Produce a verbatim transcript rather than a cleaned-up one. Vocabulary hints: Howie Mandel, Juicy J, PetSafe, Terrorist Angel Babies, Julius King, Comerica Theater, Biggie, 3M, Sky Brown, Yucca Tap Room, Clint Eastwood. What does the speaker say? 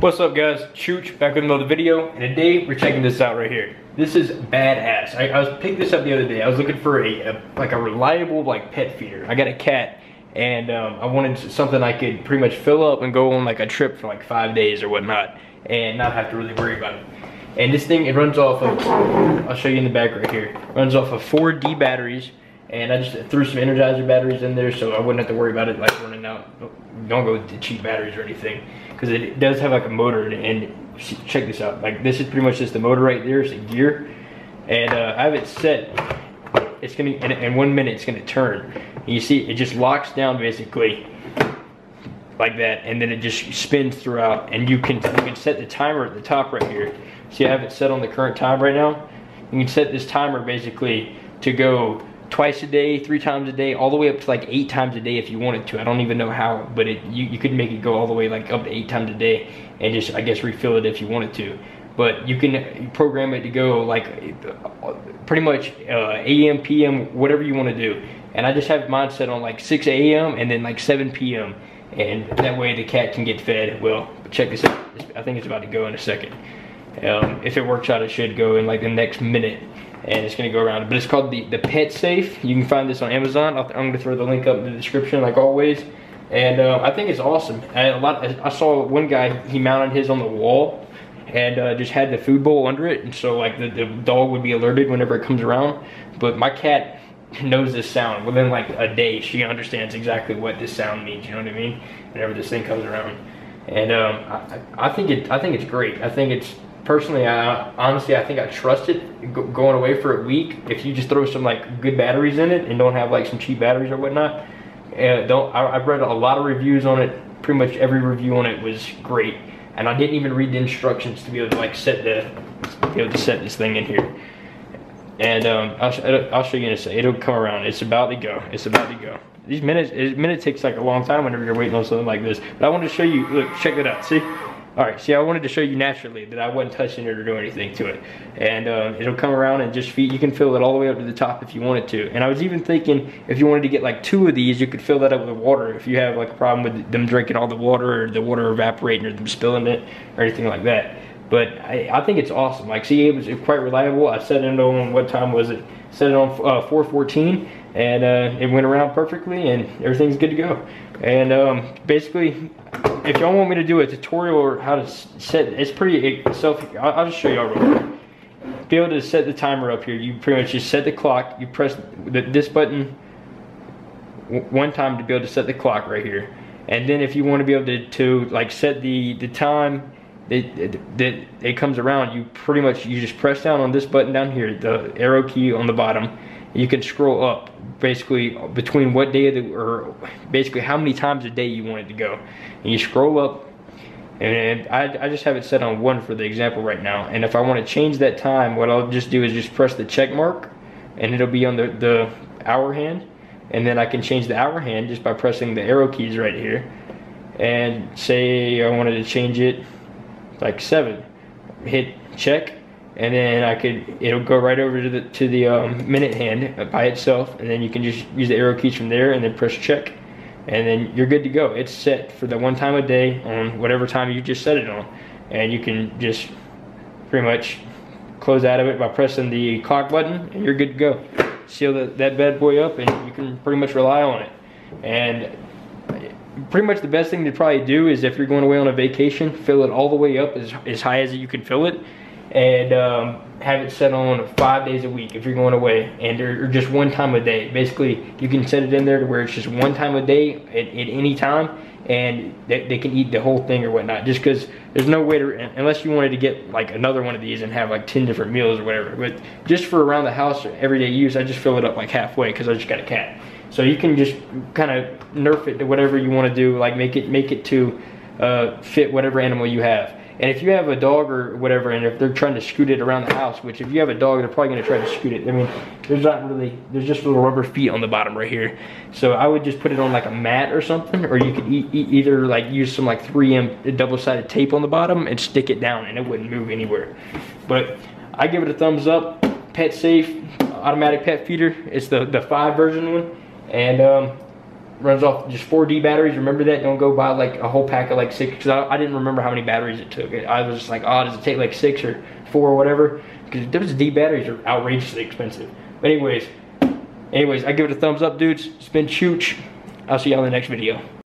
What's up guys, Chooch, back with another video, and today we're checking this out right here. This is badass. I, I was picking this up the other day. I was looking for a, a like a reliable like pet feeder. I got a cat, and um, I wanted something I could pretty much fill up and go on like a trip for like five days or whatnot, and not have to really worry about it. And this thing, it runs off of, I'll show you in the back right here, it runs off of four D batteries, and I just threw some Energizer batteries in there so I wouldn't have to worry about it like running out. Don't go with the cheap batteries or anything, because it does have like a motor, and check this out, like this is pretty much just the motor right there. It's a gear, and uh, I have it set, it's gonna in, in one minute it's gonna turn, and you see it just locks down basically like that, and then it just spins throughout, and you can, you can set the timer at the top right here. See, I have it set on the current time right now. You can set this timer basically to go twice a day, three times a day, all the way up to like eight times a day if you wanted to. I don't even know how, but it, you, you could make it go all the way like up to eight times a day and just, I guess, refill it if you wanted to. But you can program it to go like pretty much uh, A M, P M, whatever you want to do. And I just have mine set on like six A M and then like seven P M And that way the cat can get fed. Well, check this out. I think it's about to go in a second. Um, if it works out, it should go in like the next minute, and it's gonna go around. But it's called the, the PetSafe. You can find this on Amazon. I'll, I'm gonna throw the link up in the description like always. And uh, I think it's awesome. I, a lot, I saw one guy, he mounted his on the wall and uh, just had the food bowl under it. And so like the, the dog would be alerted whenever it comes around. But my cat knows this sound. Within like a day, she understands exactly what this sound means, you know what I mean? Whenever this thing comes around. And um, I, I, think it, I think it's great. I think it's, personally, I, honestly, I think I trust it go, going away for a week. If you just throw some like good batteries in it and don't have like some cheap batteries or whatnot, and don't, I, I've read a lot of reviews on it. Pretty much every review on it was great, and I didn't even read the instructions to be able to like set the, be able to set this thing in here. And um, I'll, sh I'll show you in a second. It'll come around. It's about to go. It's about to go. These minutes, a minute takes like a long time whenever you're waiting on something like this. But I wanted to show you. Look, check it out. See. Alright, see, I wanted to show you naturally that I wasn't touching it or doing anything to it. And uh, it'll come around and just feed, you can fill it all the way up to the top if you wanted to. And I was even thinking if you wanted to get like two of these, you could fill that up with water if you have like a problem with them drinking all the water or the water evaporating or them spilling it or anything like that. But I, I think it's awesome. Like, see, it was quite reliable. I set it on, what time was it? Set it on uh, four fourteen, and uh, it went around perfectly, and everything's good to go. And um, basically, if y'all want me to do a tutorial or how to set, it's pretty self, I'll just show y'all real quick. Be able to set the timer up here. You pretty much just set the clock. You press the, this button one time to be able to set the clock right here. And then if you want to be able to, to like set the, the time that it, it, it comes around, you pretty much, you just press down on this button down here, the arrow key on the bottom. You can scroll up basically between what day of the, or basically how many times a day you want it to go. And you scroll up, and I, I just have it set on one for the example right now. And if I want to change that time, what I'll just do is just press the check mark, and it'll be on the, the hour hand. And then I can change the hour hand just by pressing the arrow keys right here. And say I wanted to change it like seven, hit check. And then I could, it'll go right over to the to the um, minute hand by itself, and then you can just use the arrow keys from there, and then press check, and then you're good to go. It's set for the one time a day on whatever time you just set it on, and you can just pretty much close out of it by pressing the clock button, and you're good to go. Seal the, that bad boy up, and you can pretty much rely on it. And pretty much the best thing to probably do is if you're going away on a vacation, fill it all the way up as, as high as you can fill it. And um, have it set on five days a week if you're going away, and or, or just one time a day. Basically, you can set it in there to where it's just one time a day at, at any time, and they, they can eat the whole thing or whatnot. Just because there's no way to, unless you wanted to get like another one of these and have like ten different meals or whatever. But just for around the house or everyday use, I just fill it up like halfway because I just got a cat. So you can just kind of nerf it to whatever you want to do, like make it make it to uh, fit whatever animal you have. And if you have a dog or whatever, and if they're trying to scoot it around the house, which if you have a dog, they're probably going to try to scoot it. I mean, there's not really, there's just little rubber feet on the bottom right here. So I would just put it on like a mat or something, or you could e e either like use some like three M double-sided tape on the bottom and stick it down, and it wouldn't move anywhere. But I give it a thumbs up. PetSafe automatic pet feeder. It's the the five version one, and um, runs off just four D batteries. Remember that. Don't go buy like a whole pack of like six, because I, I didn't remember how many batteries it took. I was just like, oh, does it take like six or four or whatever? Because those D batteries are outrageously expensive. But anyways, anyways, I give it a thumbs up, dudes. It's been Chooch. I'll see y'all in the next video.